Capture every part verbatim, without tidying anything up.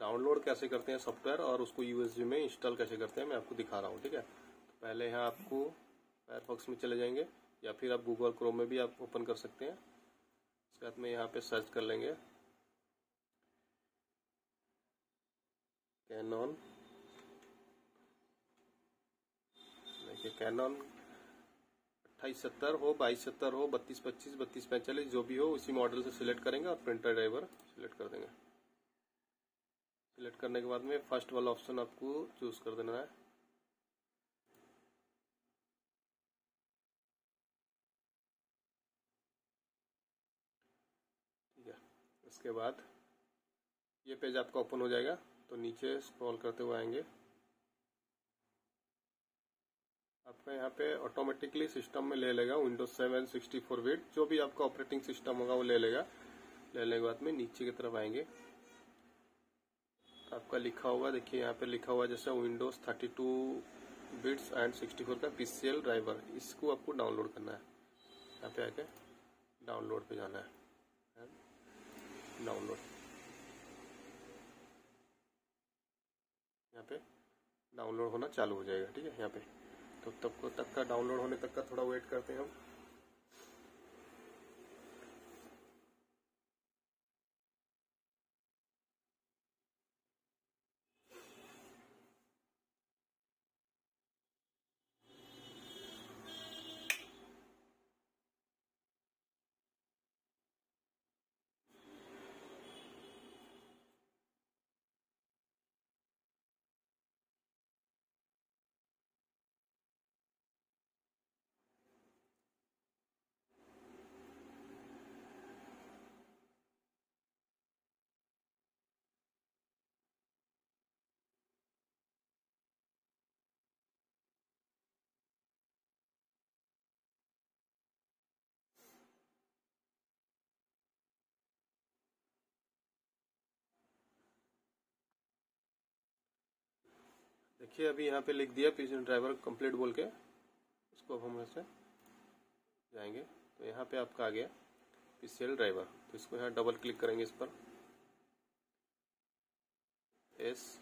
Download कैसे करते हैं सॉफ्टवेयर और उसको यूएसबी में इंस्टॉल कैसे करते हैं मैं आपको दिखा रहा हूँ। ठीक है, तो पहले यहाँ आपको फायरफॉक्स में चले जाएंगे या फिर आप गूगल क्रोम में भी आप ओपन कर सकते हैं। उसके बाद में यहाँ पे सर्च कर लेंगे कैनन। देखिए कैनन अट्ठाईस सत्तर हो, बाईस सत्तर हो, बत्तीस पच्चीस, बत्तीस पैंतालीस जो भी हो उसी मॉडल से सिलेक्ट करेंगे और प्रिंटर ड्राइवर सिलेक्ट कर देंगे। सिलेक्ट करने के बाद में फर्स्ट वाला ऑप्शन आपको चूज कर देना है। ठीक है, इसके बाद ये पेज आपका ओपन हो जाएगा। तो नीचे स्क्रॉल करते हुए आएंगे, आपका यहाँ पे ऑटोमेटिकली सिस्टम में ले लेगा Windows seven sixty four bit जो भी आपका ऑपरेटिंग सिस्टम होगा वो ले लेगा। लेने के बाद में नीचे की तरफ आएंगे, आपका लिखा होगा, देखिए यहाँ पे लिखा हुआ जैसे Windows thirty two bits and sixty four का पीसीएल ड्राइवर, इसको आपको डाउनलोड करना है। यहाँ पे आके डाउनलोड पे जाना है, डाउनलोड यहाँ पे डाउनलोड होना चालू हो जाएगा। ठीक है, यहाँ पे तो तब को तक का डाउनलोड होने तक का थोड़ा वेट करते हैं हम। देखिए अभी यहाँ पे लिख दिया पीसीएल ड्राइवर कंप्लीट बोल के, उसको अब हम ऐसे जाएंगे तो यहाँ पे आपका आ गया पीसीएल ड्राइवर। तो इसको यहाँ डबल क्लिक करेंगे इस पर, एस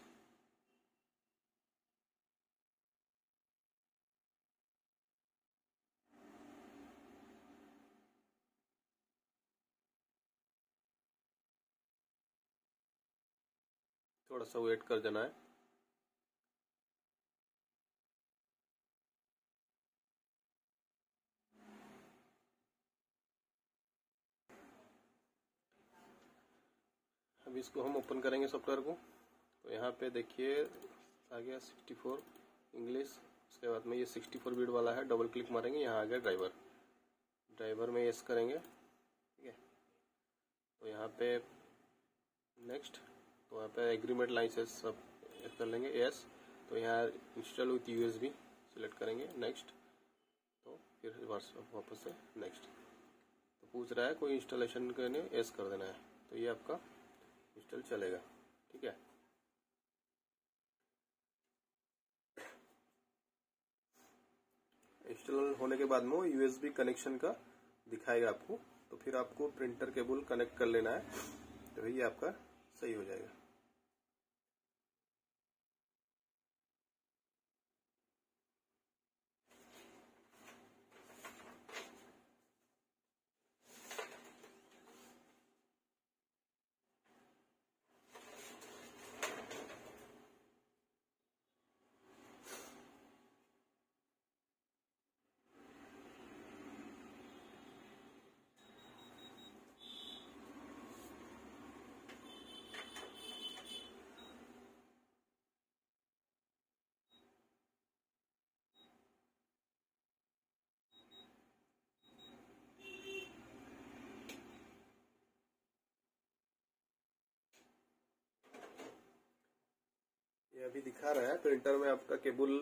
थोड़ा सा वेट कर देना है। अब इसको हम ओपन करेंगे सॉफ्टवेयर को, तो यहाँ पे देखिए आ गया सिक्सटी फोर इंग्लिश। उसके बाद में ये सिक्सटी फोर बीट वाला है, डबल क्लिक मारेंगे, यहाँ आ गया ड्राइवर। ड्राइवर में यस करेंगे, ठीक है। तो यहाँ पे नेक्स्ट, तो यहाँ पे एग्रीमेंट लाइसेंस सब कर लेंगे, यस। तो यहाँ इंस्टॉल विथ यूएसबी सिलेक्ट करेंगे, नेक्स्ट। तो फिर वापस से नेक्स्ट। तो पूछ रहा है कोई इंस्टॉलेशन करने, यस कर देना है। तो ये आपका इंस्टॉल चलेगा। ठीक है, इंस्टॉल होने के बाद में यूएसबी कनेक्शन का दिखाएगा आपको, तो फिर आपको प्रिंटर केबल कनेक्ट कर लेना है, तो ये आपका सही हो जाएगा। अभी दिखा रहा है प्रिंटर में आपका केबल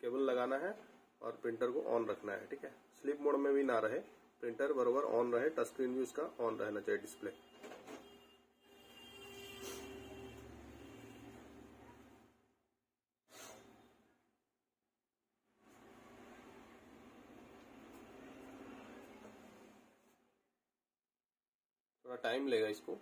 केबल लगाना है और प्रिंटर को ऑन रखना है। ठीक है, स्लीप मोड में भी ना रहे, प्रिंटर बराबर ऑन रहे, टच स्क्रीन भी उसका ऑन रहना चाहिए, डिस्प्ले। थोड़ा टाइम लेगा इसको।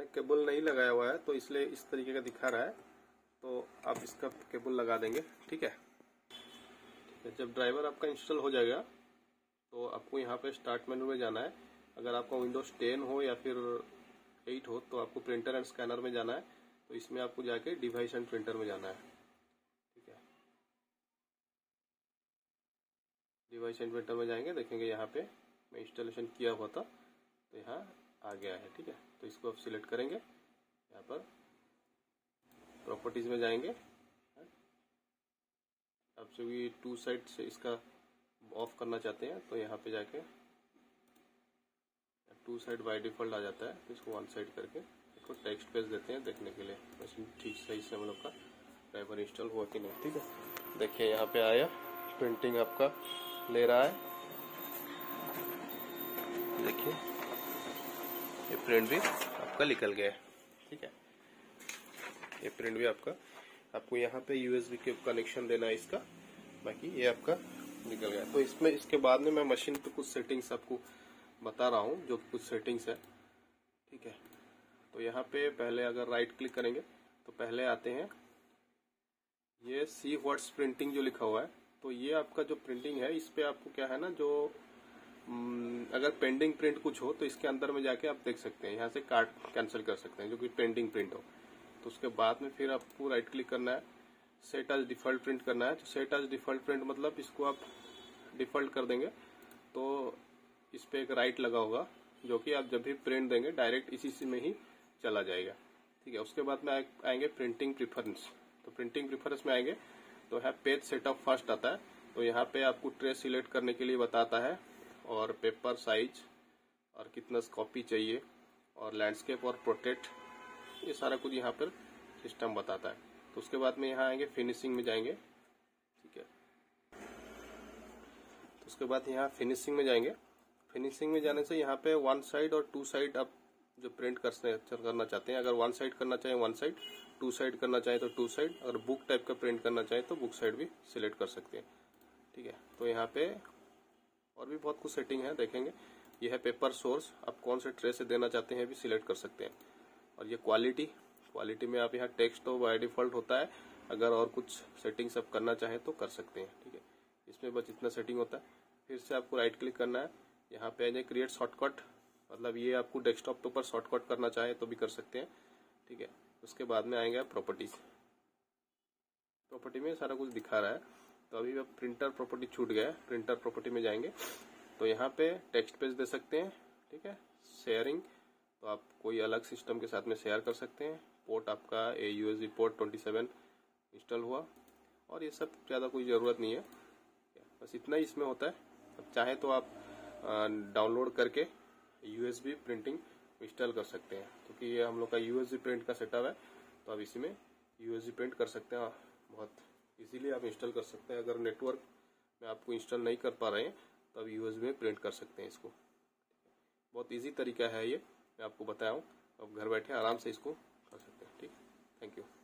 मैंने केबल नहीं लगाया हुआ है तो इसलिए इस तरीके का दिखा रहा है, तो आप इसका केबल लगा देंगे। ठीक है, ठीक है। जब ड्राइवर आपका इंस्टॉल हो जाएगा तो आपको यहाँ पे स्टार्ट मेनू में जाना है। अगर आपका विंडोज टेन हो या फिर एट हो तो आपको प्रिंटर एंड स्कैनर में जाना है, तो इसमें आपको जाके डिवाइस एंड प्रिंटर में जाना है। ठीक है, डिवाइस एंड प्रिंटर में जाएंगे, देखेंगे यहाँ पे मैं इंस्टॉलेशन किया हुआ था तो यहाँ आ गया है। ठीक है, तो इसको आप सिलेक्ट करेंगे, यहाँ पर प्रॉपर्टीज में जाएंगे। आप सभी टू साइड से इसका ऑफ करना चाहते हैं तो यहाँ पे जाके टू साइड बाय डिफॉल्ट आ जाता है, तो इसको वन साइड करके इसको टेक्स्ट पेज देते हैं देखने के लिए, वैसे ठीक सही से हम लोग का ड्राइवर इंस्टॉल हुआ कि नहीं। ठीक है, देखिए यहाँ पे आया, प्रिंटिंग आपका ले रहा है, देखिए ये प्रिंट भी आपका निकल गया है। ठीक है, ये प्रिंट भी आपका, आपको यहाँ पे यूएसबी के कनेक्शन देना है इसका, बाकी ये आपका निकल गया। तो इसमें इसके बाद में मैं मशीन पे कुछ सेटिंग्स आपको बता रहा हूँ, जो कुछ सेटिंग्स है। ठीक है, तो यहाँ पे पहले अगर राइट क्लिक करेंगे तो पहले आते हैं ये सी व्हाट्स प्रिंटिंग जो लिखा हुआ है, तो ये आपका जो प्रिंटिंग है इस पे आपको क्या है ना, जो अगर पेंडिंग प्रिंट कुछ हो तो इसके अंदर में जाके आप देख सकते हैं, यहाँ से कार्ड कैंसिल कर सकते हैं जो कि पेंडिंग प्रिंट हो। तो उसके बाद में फिर आपको राइट क्लिक करना है, सेट एज डिफॉल्ट प्रिंट करना है। तो सेट एज डिफॉल्ट प्रिंट मतलब इसको आप डिफॉल्ट कर देंगे तो इस पे एक राइट लगा होगा, जो कि आप जब भी प्रिंट देंगे डायरेक्ट इसी से में ही चला जाएगा। ठीक है, उसके बाद में आएंगे प्रिंटिंग प्रिफरेंस, तो प्रिंटिंग प्रिफरेंस में आएंगे तो यहाँ पेज सेटअप फर्स्ट आता है, तो यहाँ पे आपको ट्रे सिलेक्ट करने के लिए बताता है, और पेपर साइज और कितना कॉपी चाहिए, और लैंडस्केप और पोर्ट्रेट, ये सारा कुछ यहाँ पर सिस्टम बताता है। तो उसके बाद में यहाँ आएंगे फिनिशिंग में जाएंगे। ठीक है, तो उसके बाद यहाँ फिनिशिंग में जाएंगे, फिनिशिंग में जाने से यहाँ पे वन साइड और टू साइड आप जो प्रिंट करना चाहते हैं, अगर वन साइड करना चाहें वन साइड, टू साइड करना चाहें तो टू साइड, अगर बुक टाइप का प्रिंट करना चाहें तो बुक साइड भी सिलेक्ट कर सकते हैं। ठीक है, तो यहाँ पे और भी बहुत कुछ सेटिंग है, देखेंगे। यह है पेपर सोर्स, आप कौन से ट्रे से देना चाहते हैं भी सिलेक्ट कर सकते हैं, और ये क्वालिटी, क्वालिटी में आप यहाँ टेक्स्ट तो बाय डिफॉल्ट होता है, अगर और कुछ सेटिंग्स आप करना चाहें तो कर सकते हैं। ठीक है, इसमें बस इतना सेटिंग होता है। फिर से आपको राइट क्लिक करना है, यहाँ पे आइए क्रिएट शॉर्टकट, मतलब ये आपको डेस्कटॉप के ऊपर शॉर्टकट करना चाहे तो भी कर सकते हैं। ठीक है, उसके बाद में आएंगे आप प्रॉपर्टीज, प्रॉपर्टी में सारा कुछ दिखा रहा है। तो अभी आप प्रिंटर प्रॉपर्टी छूट गया, प्रिंटर प्रॉपर्टी में जाएंगे तो यहाँ पे टेक्स्ट पेज दे सकते हैं। ठीक है, शेयरिंग, तो आप कोई अलग सिस्टम के साथ में शेयर कर सकते हैं। पोर्ट आपका a USB port twenty seven install हुआ, और ये सब ज़्यादा कोई ज़रूरत नहीं है, बस इतना ही इसमें होता है। अब चाहे तो आप डाउनलोड करके यूएसबी प्रिंटिंग इंस्टॉल कर सकते हैं, क्योंकि तो ये हम लोग का यूएसबी प्रिंट का सेटअप है, तो आप इसी में यूएसबी प्रिंट कर सकते हैं, बहुत इसीलिए आप इंस्टॉल कर सकते हैं। अगर नेटवर्क में आपको इंस्टॉल नहीं कर पा रहे हैं तो आप यूएसबी में प्रिंट कर सकते हैं इसको, बहुत ईजी तरीका है ये, मैं आपको बताया हूँ। आप घर बैठे आराम से इसको कर सकते हैं। ठीक, थैंक यू।